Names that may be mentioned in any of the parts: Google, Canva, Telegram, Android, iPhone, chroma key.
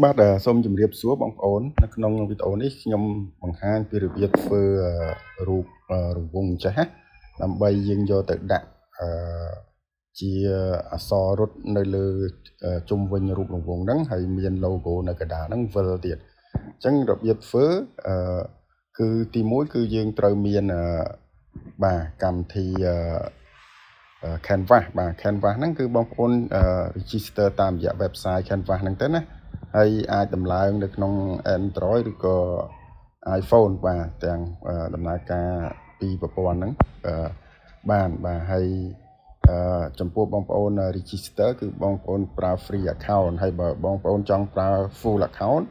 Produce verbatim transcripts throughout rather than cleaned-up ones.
Bắt đầu xong chụp điệp xuống bằng ổn, nó không bị ổn đấy nhom bằng hai từ việc phơi rụp rụp vùng trái làm bay riêng do tự đạn chia so rút nơi lơ chung với rụp vùng đắng hay miền logo là cái đá đắng vờ tiệt chẳng đặc biệt phơi cứ tìm mối cứ riêng trời miền bà cầm thì Canva bà Canva nó cứ bằng ổn register tạm dạ website Canva năng tết á hay ai tầm lại được nông Android được iPhone và tiền tầm lại cả pi và con nắng bàn và hay chấm phu bong phone register cứ bong phone pra free account hay bờ bong phone trong pra full account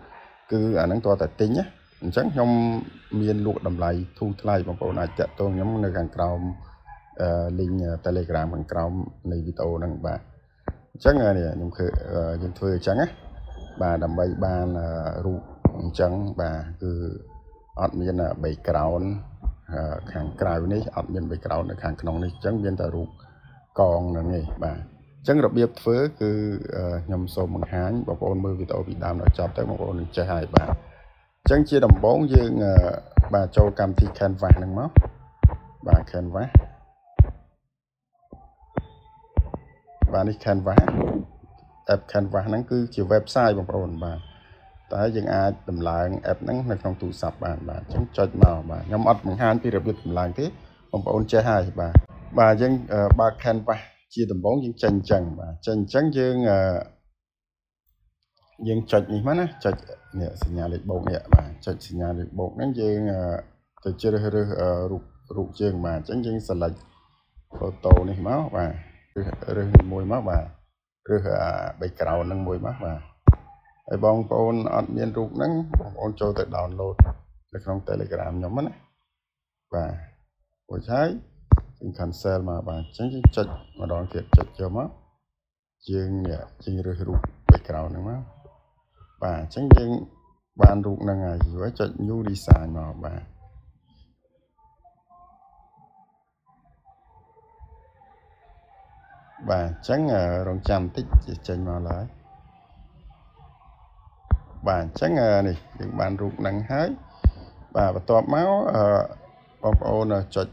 cứ à nắng to tài tính nhé chắc trong miền lụa tầm lại thu lại bong phone này chặt tôi nhóm nơi hàng cầu link Telegram hàng cầu này video năng bà chắc là này nhóm khử nhóm thuê trắng á bà đầm bay ba là rụ trắng bà cứ ọt miên là bảy cào hàng cào này ọt miên bảy cào là hàng nòng này trắng miên ta rụ còn là nghề bà trắng đặc biệt phớ cứ nhầm số bằng hán bà con mưa vì tàu bị đam đã chọn tới một con chơi hài bà trắng chia đồng bóng riêng bà châu cam thì Canva năng máu bà Canva bà đi Canva app Canva nó cứ kiểu website bằng ổn mà tại dân ai tầm lại app nó là không tụ sập bạn mà chẳng chơi màu mà nhóm ấp bằng hai thì đặc biệt làm thế bằng ổn chơi hai bà bà dân ba Canva chia tầm bốn những chân trần mà chân trắng dương dân chơi gì mà nó chơi nhẹ sinh nhà lịch bộ nhẹ mà chơi sinh nhà lịch bộ nó dương từ chơi rụt rụt dương mà trắng dương sờ lệch photo này máu và môi máu và rồi bây cào nâng mùi mắt mà ai bong con ăn miên rụng nắng con cho tự download được không Telegram nhóm này và buổi sáng mình cancel mà bạn tránh chật mà đón kịp chật cho mắt riêng nhẹ riêng rồi rụng bây cào nắng mắt và tránh riêng bạn rụng là ngày giữa chật nhu đi xài mà bạn bà trắng uh, rong chăm tích trên màu lại bà trắng uh, này những bạn rụng nắng hái bà và to máu bông ô là chật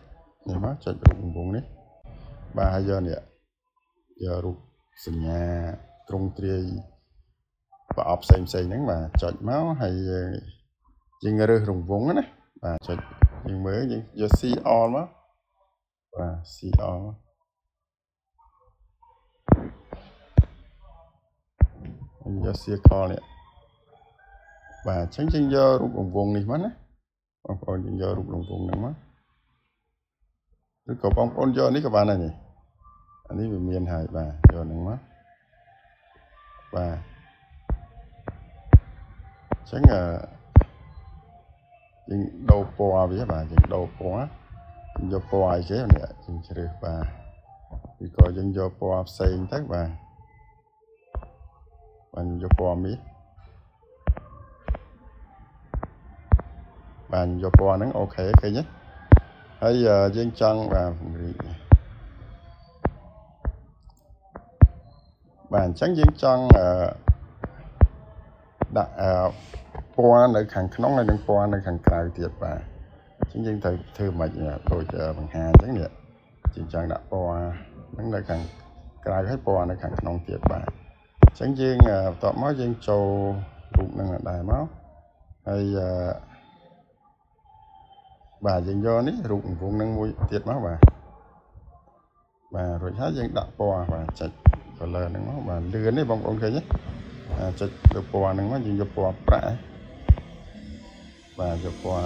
này máu chật rụng vùng đấy bà giờ này giờ rụng sinh nhà trung tri và ọp xem xem nắng mà chật máu hay riêng rơi rụng vùng đấy bà chật nhưng mới những giờ si on đó và si on giờ xia co này và tránh tránh do rụng đồng vùng này mất á bong con tránh do rụng đồng vùng này mất cứ cầu bong con do này các bạn này nhỉ anh ấy về miền hải và do này mất và tránh à tránh đầu co với bà tránh đầu co tránh do co ai chế này tránh chơi và thì coi tránh do co xây tác và bạn cho con biết bạn cho con nó ok cái nhất bây giờ trên chân và bạn trắng trên chân là đặt con lại hàng nóng này đang con lại hàng cài tiệt và chính dân thời thưa mày tôi chờ bằng hà trắng nhẹ trên chân đặt con nó lại càng cài hết con lại càng nóng tiệt và tránh riêng tọa máu riêng trầu rụng năng là đài máu hay bà riêng do nít rụng vùng năng mũi tiệt máu bà bà rồi hát riêng đặt bò và chạy vào lờ năng máu bà lươn đấy bông con thế nhé chạy được bò năng máu riêng cho bò bạ bà cho bò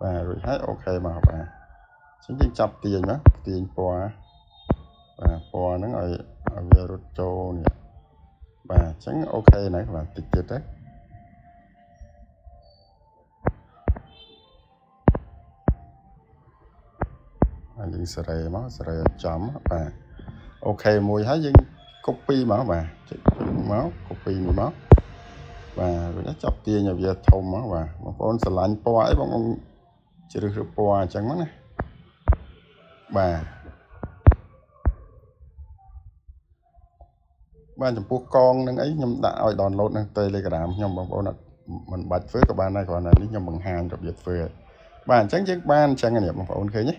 bà rồi hát ok mà bà chính chính chập tiền đó tiền bò và bò nó ngồi ở về rút trâu này và tránh ok này và tịch tiệt đấy và những sợi máu sợi chấm và ok mùi hái những copy máu và máu copy mùi máu và nó chập tiền nhà về thùng máu và một con sợi lạnh bò ấy bọn ông chỉ được bò trắng mắt này bà Bạn chụp con nâng ấy nhầm đã rồi download nâng Telegram nhầm bằng bọn mình bật với các bạn này còn là đi nhầm bằng hàng gặp Việt về bạn tránh chiếc ban chẳng nghiệm bằng ổn thế nhé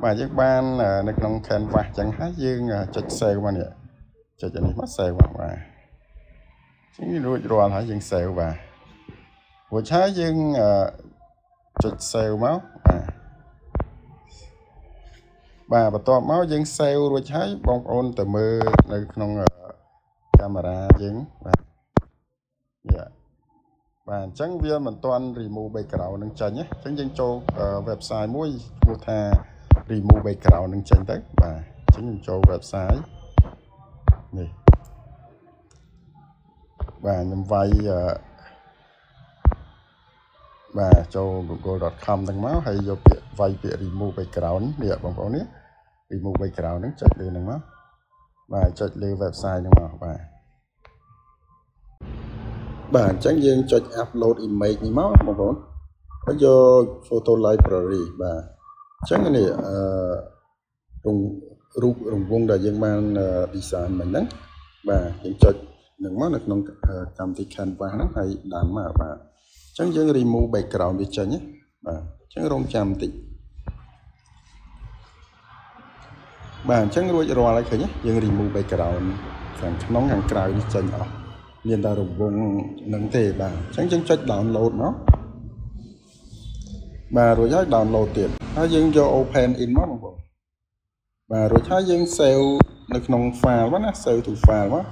bạn chiếc ban là nó không khen và chẳng hát dương chạch xe của bạn nhé chạch chẳng mắt xe của bạn chính rồi đoàn hả dương xe và của trái dương chạch xe máu và tòa máu dương xe rồi trái bóng ôn từ mơ nơi không camera dính và dạ và chẳng viên mình toàn remove background nâng chân nhé chẳng dân cho uh, website mỗi một thà remove background nâng chân đấy và chính cho website này và nhầm vay uh, và cho google chấm com tăng máu hay do vay bị remove background địa bằng có nhé remove background nâng chân lên nâng máu và chọn lưu website đúng không và bạn chẳng riêng chọn upload image như máu một vốn có do photo library và chẳng này rung rung rung vuông đại dương ban design mình nắng và hiện chọn những máu được nông cầm thì Canva nắng hay đàn mà và chẳng riêng remove background đi chơi nhé và chẳng rung cầm thì bạn chẳng rồi rồi lại thế nhé nhưng remove background thằng nóng hàng cào đi chân ở liên ta đồng vùng nâng thể và chẳng chẳng trách download nó và rồi giác download tiền nó dừng cho open in mất một và rồi trái dừng sale được nông phà quá nó sale thủ phà quá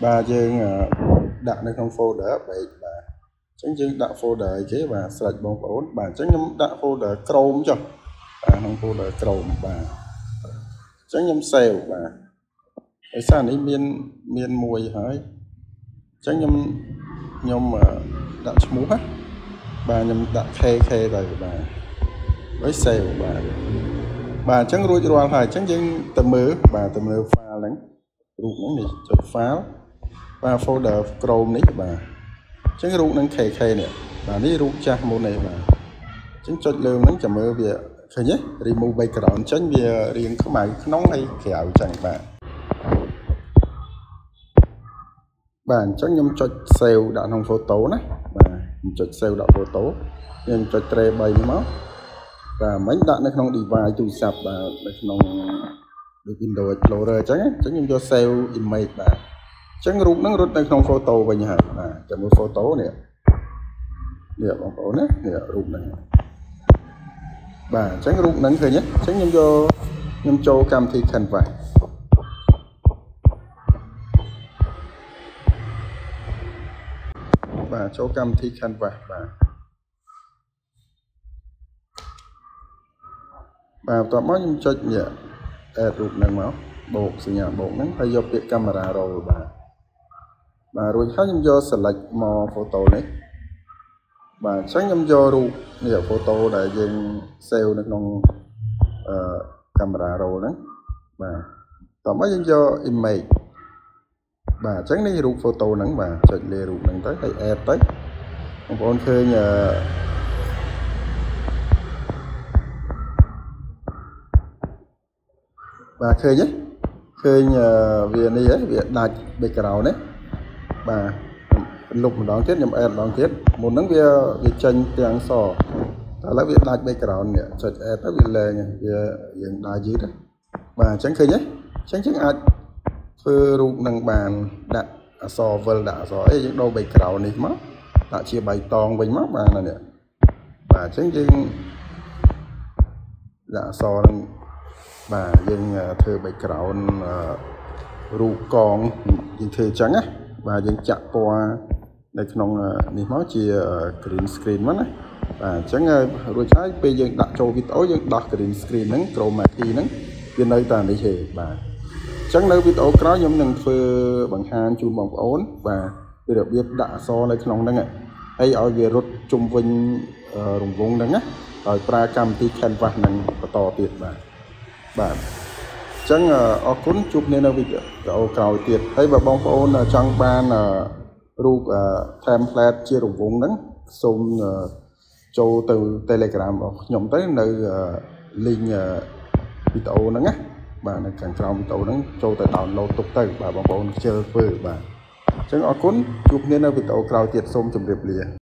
và dừng đặt được không folder vậy và chẳng dừng đặt folder chế và sạch bóng ổn và chẳng đặt folder Chrome cho và không folder Chrome và chẳng nhầm sèo và cái sao này miên miên mùi hơi chẳng nhầm nhầm đã mũ hết bà nhầm đã khe khe rồi bà với sèo bà bà chẳng rồi đoàn hải chẳng dân tầm mơ bà tầm mơ pha lắng rụng này chụp pháo và folder Chrome này bà chẳng rụng nâng khe khe nè bà đi rụng chạc mô này bà chẳng chọn lương nắng chả mơ việc thôi nhé, remove background tránh vì riêng có máy nóng hay kẹo chẳng bạn bạn chắc nhầm cho sale đã không photo này và cho sale đã photo nhưng cho tre bay máu và mấy đạn nó không đi vài tù sạp và nó được Windows Explorer chắc chắc nhầm cho sale image và chắc rút nó rút nó không photo và nhà và chẳng một photo nè nè bằng cổ nè nè rút này và tránh rụng nắng thôi nhé tránh nhâm cho nhâm cho cam thì khẩn vải và cho cam thì khẩn vải và và tọa máu nhâm cho nhẹ rụng nắng máu bộ sự nhà bộ nắng hay do việc camera rồi và và rồi khác nhâm cho select mò photo đấy và sáng nhâm do ru nhiều photo đại dương sale nó không uh, camera rồi đấy và tổng mấy do image và sáng đi ru photo nắng và chạy lê ru nắng tới hay air tới không còn khơi nhờ và khơi nhé khơi nhờ việc đi ấy việc đặt background đấy và lục đón tiết nhầm em đón tiết một nắng bia việc tranh tiếng sò ta lấy việc đặt background nè chật e tới việc lề hiện đại dưới đấy và tránh khơi nhé tránh tránh ai phơi rụng nằng bàn đặt sò vờ đã sò ấy những đôi background này mất tạo chia bài tòn bánh móc bàn này nè và tránh tránh đã sò và dừng thưa background rụng còn dừng thưa trắng á và dừng chạm qua đây không đi máu chia green screen mất và chẳng rồi trái bây giờ đặt cho cái tối dân đặt green screen nắng chroma key nắng trên đây toàn đi về và chẳng nơi bị tổ có nhóm nâng phơ bằng hàn chung bằng ổn và bây giờ biết đã so lấy không nâng ạ hay ở về rút chung vinh rùng vùng nắng á rồi tra cam thì Canva nâng to tiệt và và chẳng ở cuốn chụp nên là việc cầu cầu tiệt thấy và bóng ôn trong ban là rút template chia rụng vốn nắng xong cho từ Telegram nhóm tới nơi link video nắng á và nó càng trao tàu nó trâu tại tàu lâu tục tẩy và bóng bóng chơi phơi và chẳng ở cuốn chụp nên là bị tàu cao tiệt xôm chùm đẹp lìa.